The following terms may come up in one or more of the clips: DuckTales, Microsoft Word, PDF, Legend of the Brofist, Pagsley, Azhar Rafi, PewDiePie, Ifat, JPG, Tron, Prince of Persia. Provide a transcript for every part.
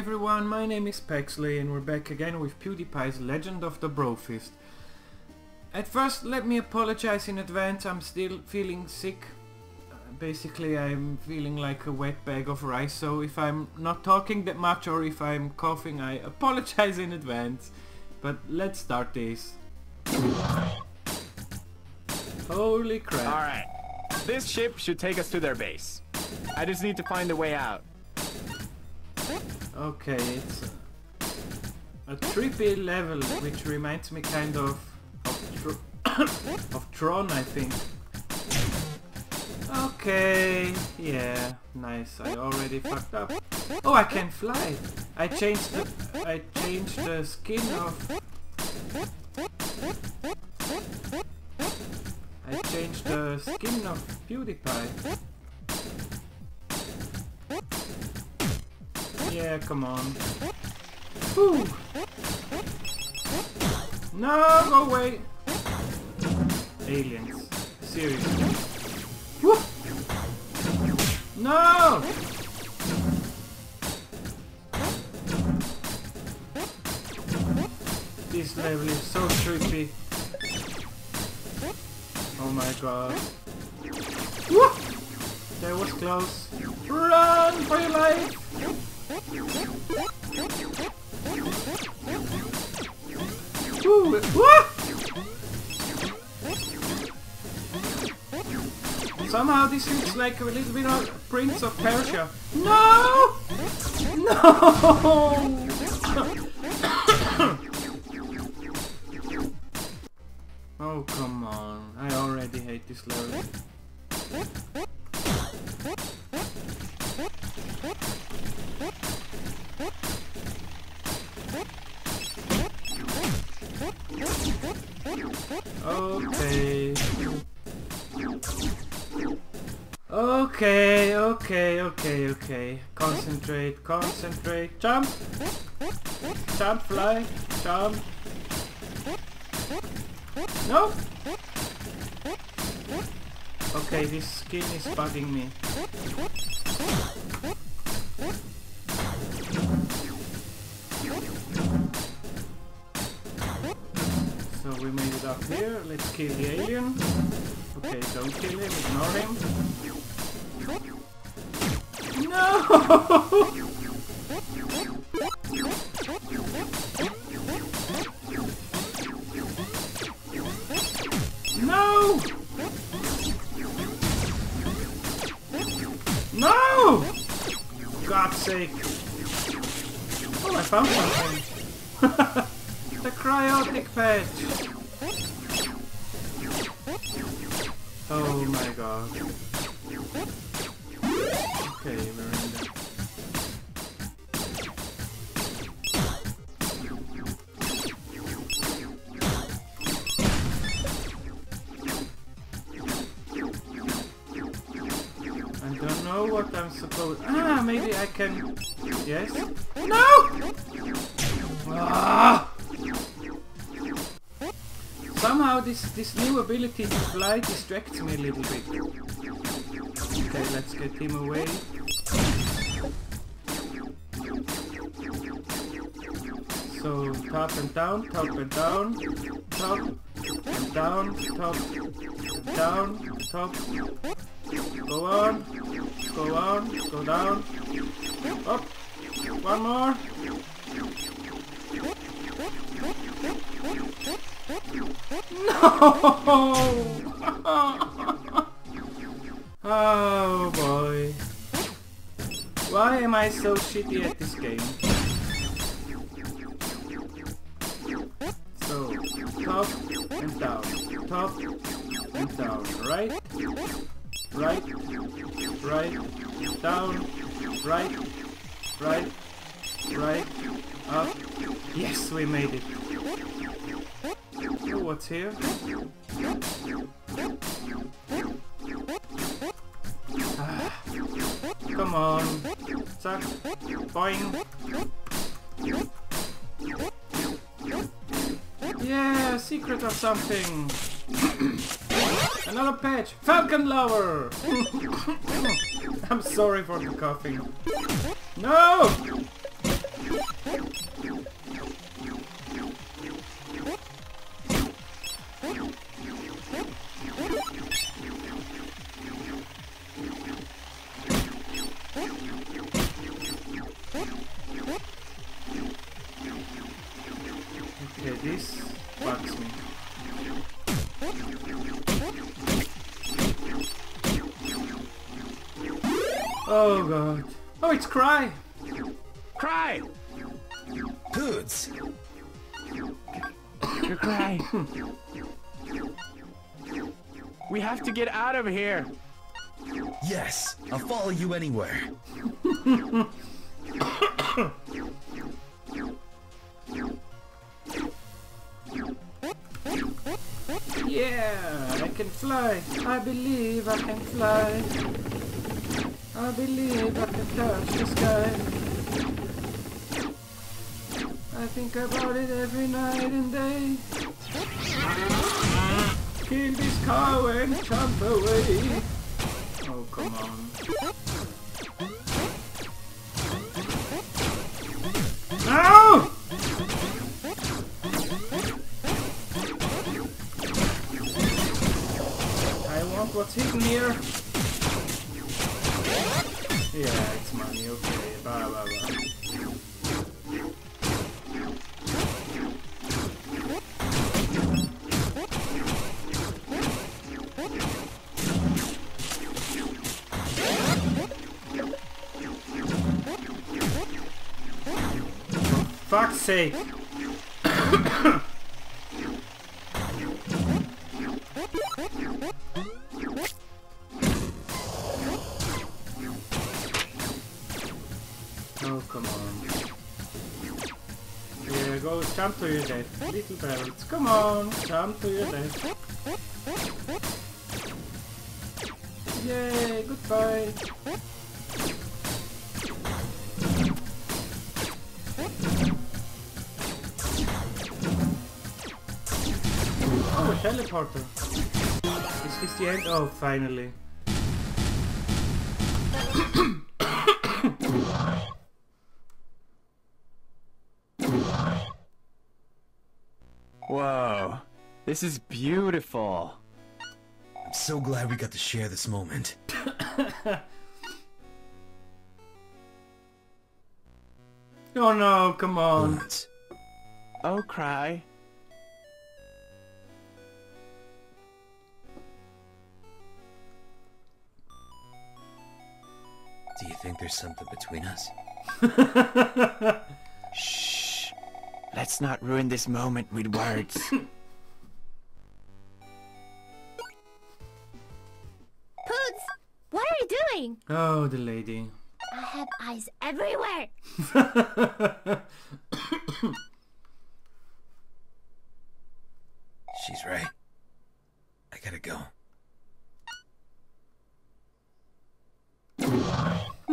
everyone, my name is Pagsley and we're back again with PewDiePie's Legend of the Brofist. At first, let me apologize in advance, I'm still feeling sick. Basically, I'm feeling like a wet bag of rice, so if I'm not talking that much or if I'm coughing, I apologize in advance. But let's start this. Holy crap. Alright, this ship should take us to their base. I just need to find a way out. Okay, it's a trippy level, which reminds me kind of Tron, I think. Okay, yeah, nice. I already fucked up. Oh, I can fly. I changed the skin of. I changed the skin of PewDiePie. Yeah, come on. Whew. No, go away. Aliens. Seriously. Woo. No! This level is so trippy. Oh my god. Woo. That was close. Run for your life! Ooh, somehow this looks like a little bit of Prince of Persia. No! No! Oh, come on. I already hate this level. Okay. Okay. Concentrate. Jump! Jump, fly, jump. No! Okay, this skin is bugging me. So we made it up here, let's kill the alien. Okay, don't kill him, ignore him. No! No! No! God's sake! Oh, I found something! The cryotic patch! Oh my god. Okay, we're in there. I don't know what I'm supposed... Ah, maybe I can... Yes? No! Ah! Somehow this new ability to fly distracts me a little bit. Okay, let's get him away. So, top and down, top and down, top and down, top and down, top. Go on, go on, go down, up, one more. No! Oh boy. Why am I so shitty at this game? So, top and down. Top and down. Right. Right. Right. Down. Right. Right. Right. Up. Yes, we made it. Oh, what's here? Ah, come on. Suck. Boing. Yeah, secret of something. Another patch. Falcon Lover. I'm sorry for the coughing. No! Oh god. Oh, it's Cry! Cry! Goods! You're Cry. We have to get out of here! Yes, I'll follow you anywhere. Yeah, I can fly. I believe I can fly. I believe I can touch the sky. I think about it every night and day. Kill this cow and jump away. Oh, come on. No! I want what's hidden here. Yeah, it's money, okay. Blah, blah, blah. Fuck's sake! Oh, come on. Here you go, jump to your death. Little parrots, come on, jump to your death. Yay, goodbye! Teleporter. Is this the end? Oh, finally. Whoa. This is beautiful. I'm so glad we got to share this moment. Oh no, come on. What? Oh, Cry. Do you think there's something between us? Shh. Let's not ruin this moment with words. Poods, what are you doing? Oh, the lady. I have eyes everywhere. She's right. I gotta go.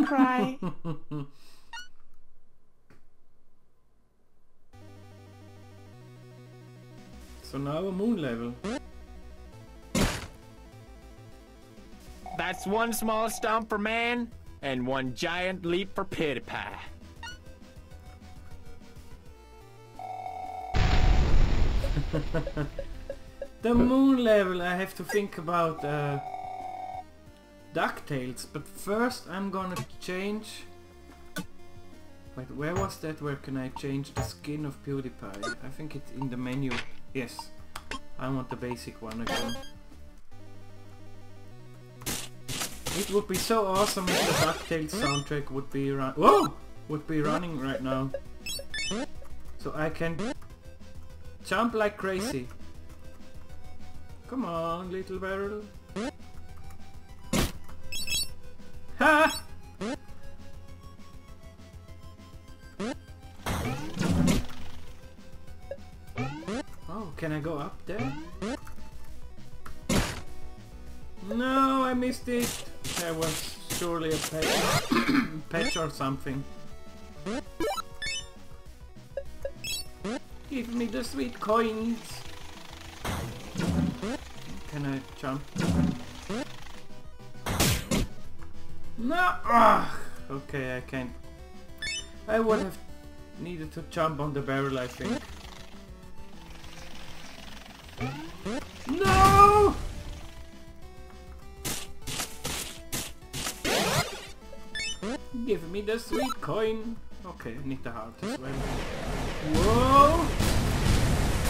Cry. So now a moon level. That's one small stomp for man and one giant leap for PewDiePie. The moon level, I have to think about DuckTales, but first I'm gonna change... Wait, where was that? Where can I change the skin of PewDiePie? I think it's in the menu. Yes, I want the basic one again. It would be so awesome if the DuckTales soundtrack would be running right now. So I can jump like crazy. Come on, little barrel. Ha! Oh, can I go up there? No, I missed it! There was surely a patch or something. Give me the sweet coins! Can I jump? No! Ugh. Okay, I can't. I would have needed to jump on the barrel, I think. No! Give me the sweet coin. Okay, I need the heart as well. Whoa!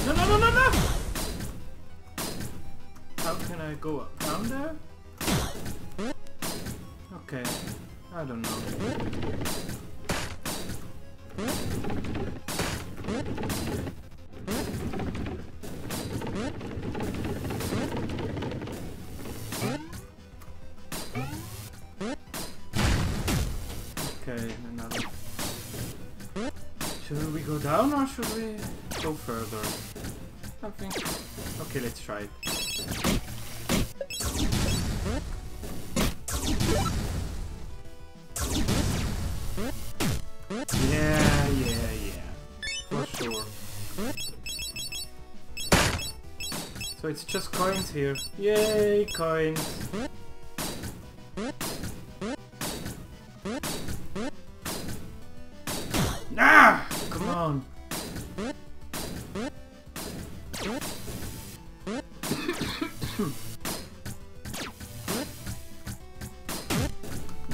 No, no, no, no, no! How can I go up down there? Okay. I don't know. Okay, another. Should we go down or should we go further? I think. Okay, let's try it. Yeah, for sure. So it's just coins here. Yay, coins! Nah! Come on!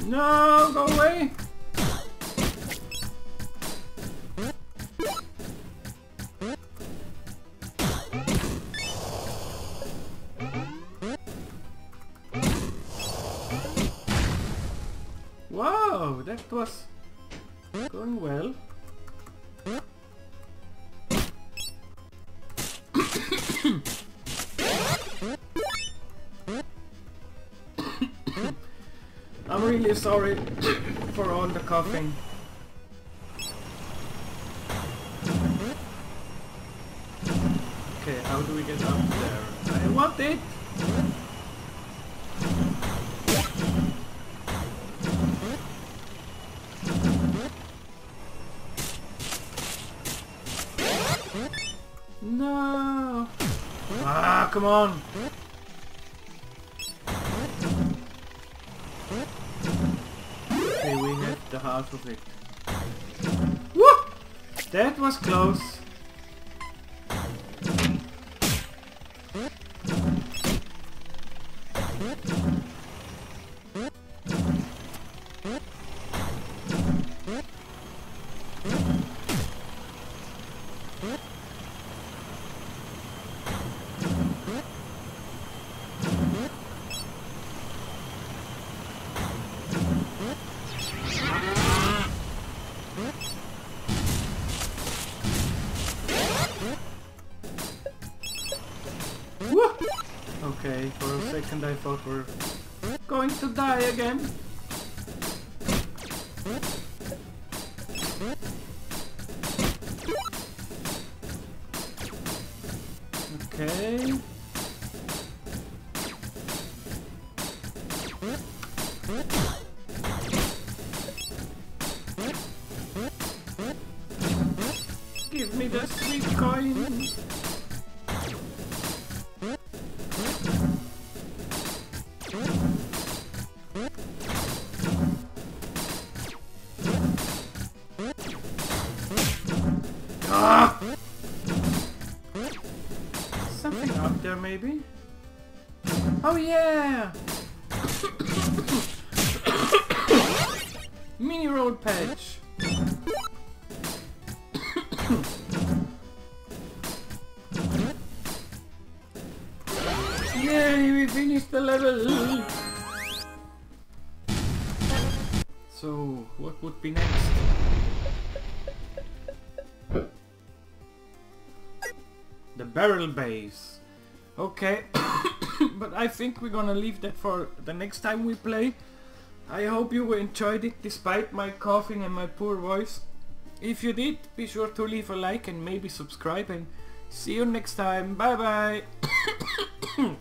No, go away! Wow, that was going well. I'm really sorry for all the coughing. Okay, how do we get up there? I want it! No! Ah, come on! Okay, we had the half of it. Woo! That was close! Okay, for a second I thought we're going to die again. Okay. Give me the sweet coin. Something up there maybe? Oh yeah! Mini road patch! Yay, we finished the level! So, what would be next? The barrel base. Okay, but I think we're gonna leave that for the next time we play. I hope you enjoyed it despite my coughing and my poor voice. If you did, be sure to leave a like and maybe subscribe, and see you next time. Bye bye.